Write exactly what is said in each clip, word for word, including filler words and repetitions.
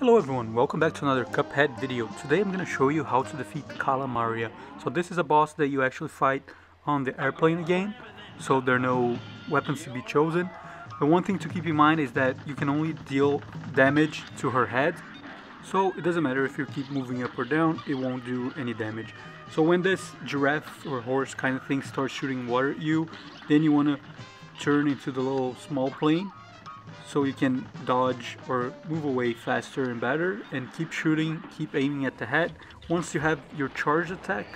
Hello everyone, welcome back to another Cuphead video. Today I'm going to show you how to defeat Cala Maria. So this is a boss that you actually fight on the airplane again, so there are no weapons to be chosen. The one thing to keep in mind is that you can only deal damage to her head, so it doesn't matter if you keep moving up or down, it won't do any damage. So when this giraffe or horse kind of thing starts shooting water at you, then you want to turn into the little small plane, so you can dodge or move away faster and better, and keep shooting, keep aiming at the head. Once you have your charge attack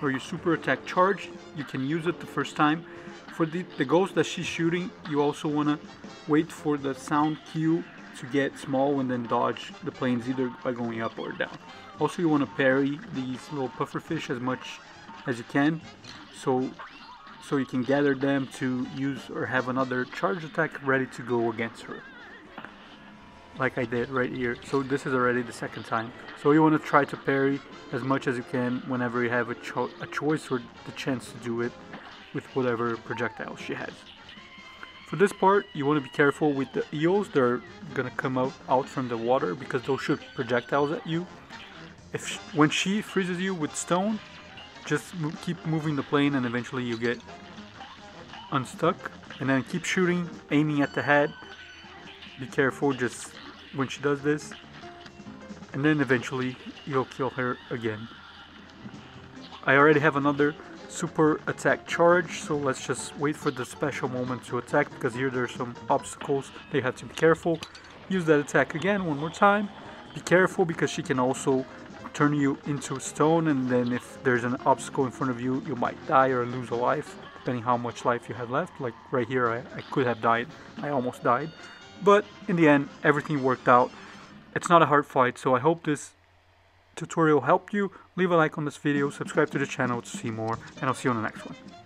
or your super attack charge, you can use it the first time. For the, the ghost that she's shooting, you also want to wait for the sound cue to get small and then dodge the planes either by going up or down. Also, you want to parry these little puffer fish as much as you can, so so you can gather them to use or have another charge attack ready to go against her, like I did right here. So this is already the second time. So you want to try to parry as much as you can whenever you have a, cho a choice or the chance to do it with whatever projectile she has. For this part, you want to be careful with the eels. They're going to come out, out from the water, because they'll shoot projectiles at you. If she, when she freezes you with stone, just mo keep moving the plane and eventually you get unstuck, and then keep shooting, aiming at the head. Be careful just when she does this, and then eventually you'll kill her again. I already have another super attack charge, so let's just wait for the special moment to attack, because here there's some obstacles that you have to be careful. Use that attack again one more time. Be careful, because she can also turn you into stone, and then if there's an obstacle in front of you, you might die or lose a life, depending how much life you have left. Like right here, I, I could have died. I almost died, but in the end everything worked out. It's not a hard fight, so I hope this tutorial helped you. Leave a like on this video, subscribe to the channel to see more, and I'll see you on the next one.